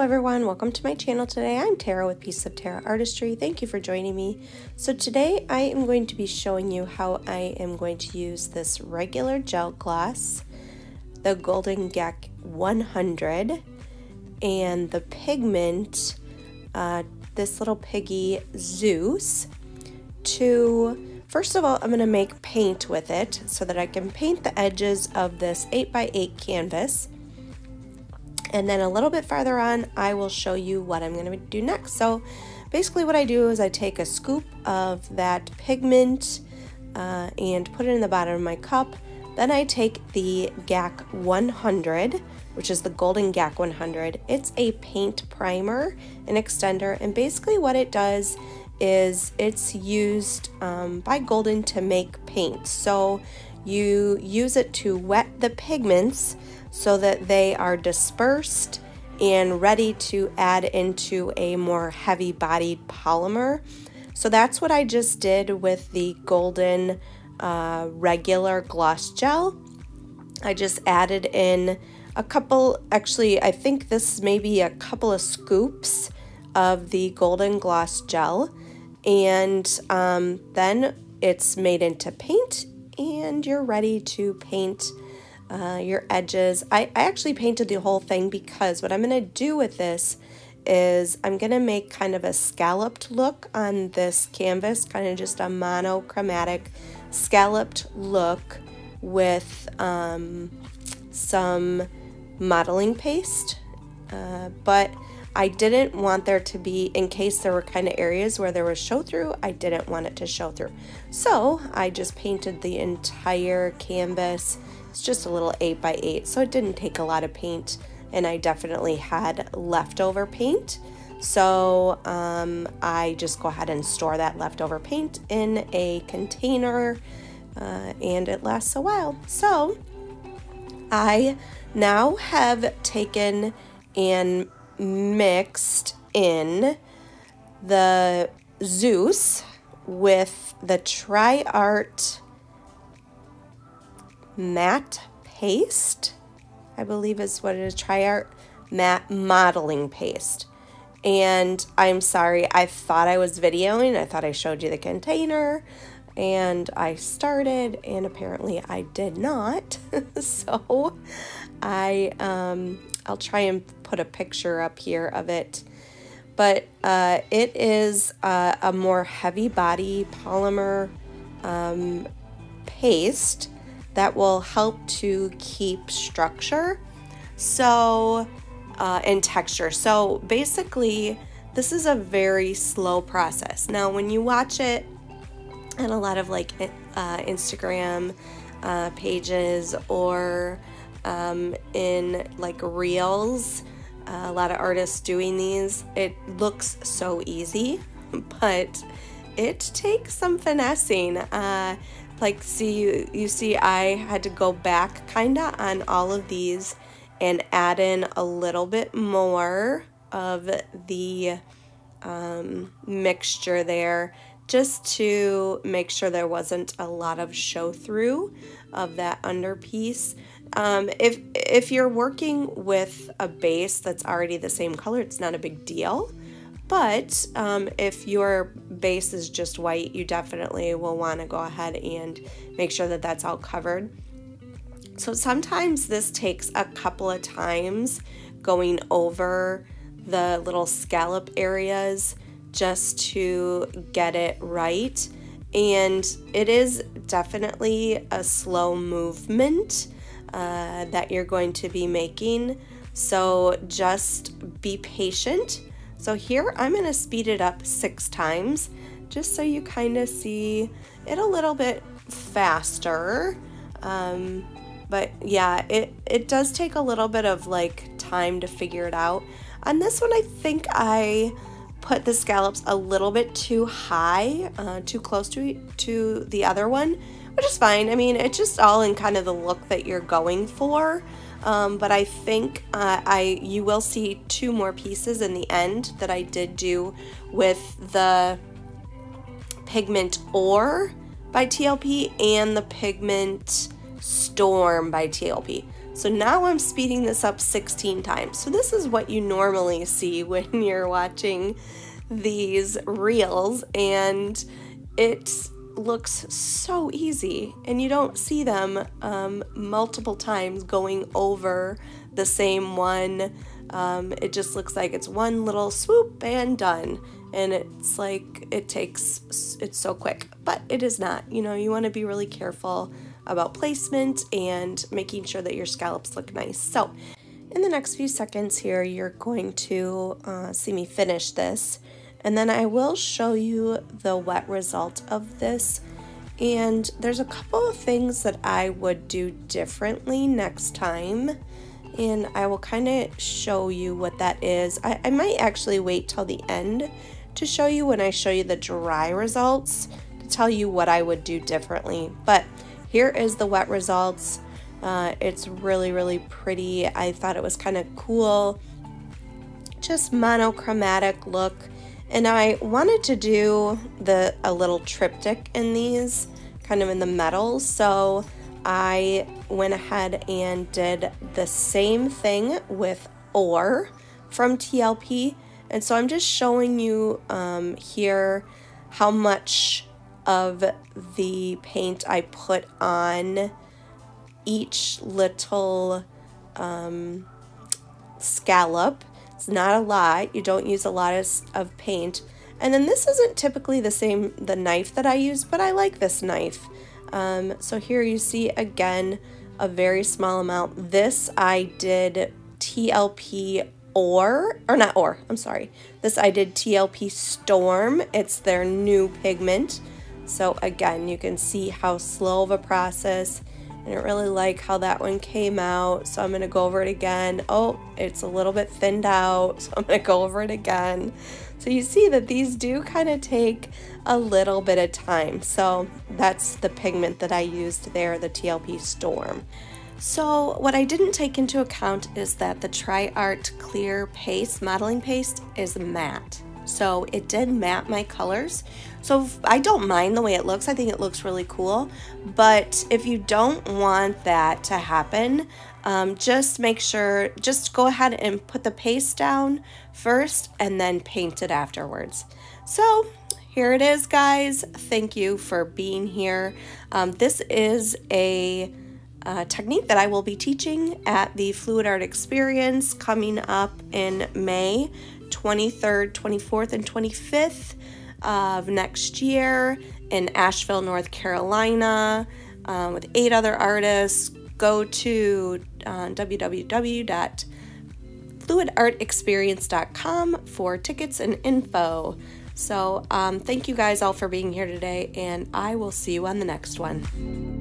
Everyone, welcome to my channel. Today I'm Tara with Piece of Tara Artistry. Thank you for joining me. So today I am going to be showing you how I am going to use this regular gel gloss, the Golden GAC 100, and the pigment, this little piggy Zeus, to first of all I'm going to make paint with it so that I can paint the edges of this 8x8 canvas. And then a little bit farther on, I will show you what I'm going to do next. So basically what I do is I take a scoop of that pigment and put it in the bottom of my cup. Then I take the GAC 100, which is the Golden GAC 100. It's a paint primer, an extender, and basically what it does is it's used by Golden to make paint. So you use it to wet the pigments so that they are dispersed and ready to add into a more heavy bodied polymer. So that's what I just did with the Golden regular gloss gel. I just added in a couple, actually I think this is maybe a couple of scoops of the Golden gloss gel, and then it's made into paint and you're ready to paint your edges. I actually painted the whole thing because what I'm going to do with this is I'm going to make kind of a scalloped look on this canvas, kind of just a monochromatic scalloped look with some modeling paste, but I didn't want there to be, in case there were kind of areas where there was show through, I didn't want it to show through. So I just painted the entire canvas. It's just a little 8x8, so it didn't take a lot of paint, and I definitely had leftover paint. So I just go ahead and store that leftover paint in a container, and it lasts a while. So I now have taken and mixed in the Zeus with the Tri-Art Matte paste, I believe is what it is, Tri-Art Matte modeling paste. And I'm sorry, I thought I was videoing, I thought I showed you the container, and I started, and apparently I did not. So I'll try and put a picture up here of it, but it is a more heavy body polymer paste that will help to keep structure, so and texture. So basically this is a very slow process. Now when you watch it on a lot of like Instagram pages or in like reels, a lot of artists doing these, it looks so easy, but it takes some finessing. Like see, you see I had to go back kinda on all of these and add in a little bit more of the mixture there just to make sure there wasn't a lot of show through of that underpiece. If you're working with a base that's already the same color, it's not a big deal. But if your base is just white, you definitely will want to go ahead and make sure that that's all covered. So sometimes this takes a couple of times going over the little scallop areas just to get it right. And it is definitely a slow movement that you're going to be making. So just be patient. So here I'm going to speed it up 6 times just so you kind of see it a little bit faster. But yeah, it does take a little bit of like time to figure it out. On this one I think I put the scallops a little bit too high, too close to the other one, which is fine. I mean, it's just all in kind of the look that you're going for. But I think you will see two more pieces in the end that I did do with the Pigment Ore by TLP and the Pigment Storm by TLP. So now I'm speeding this up 16 times. So this is what you normally see when you're watching these reels, and it looks so easy, and you don't see them multiple times going over the same one. It just looks like it's one little swoop and done, and it's like it's so quick, but it is not. You know, you want to be really careful about placement and making sure that your scallops look nice. So in the next few seconds here, you're going to see me finish this, and then I will show you the wet result of this. And there's a couple of things that I would do differently next time, and I will kind of show you what that is. I might actually wait till the end to show you, when I show you the dry results, to tell you what I would do differently. But here is the wet results. It's really, really pretty. I thought it was kind of cool, just monochromatic look. And I wanted to do a little triptych in these, kind of in the metals. So I went ahead and did the same thing with Ore from TLP. And so I'm just showing you here how much of the paint I put on each little scallop. It's not a lot. You don't use a lot of paint. And then this isn't typically the knife that I use, but I like this knife. So here you see again a very small amount. This I did TLP This I did TLP Storm. It's their new pigment. So again, you can see how slow of a process. I didn't really like how that one came out, so I'm going to go over it again. Oh, it's a little bit thinned out, so I'm going to go over it again. So you see that these do kind of take a little bit of time. So that's the pigment that I used there, the TLP Storm. So what I didn't take into account is that the Tri-Art Clear Paste, modeling paste, is matte. So it did matte my colors. So I don't mind the way it looks. I think it looks really cool. But if you don't want that to happen, just go ahead and put the paste down first and then paint it afterwards. So here it is, guys. Thank you for being here. This is a technique that I will be teaching at the Fluid Art Experience coming up in May 23rd, 24th, and 25th of next year in Asheville, North Carolina, with 8 other artists. Go to www.fluidartexperience.com for tickets and info. So thank you guys all for being here today, and I will see you on the next one.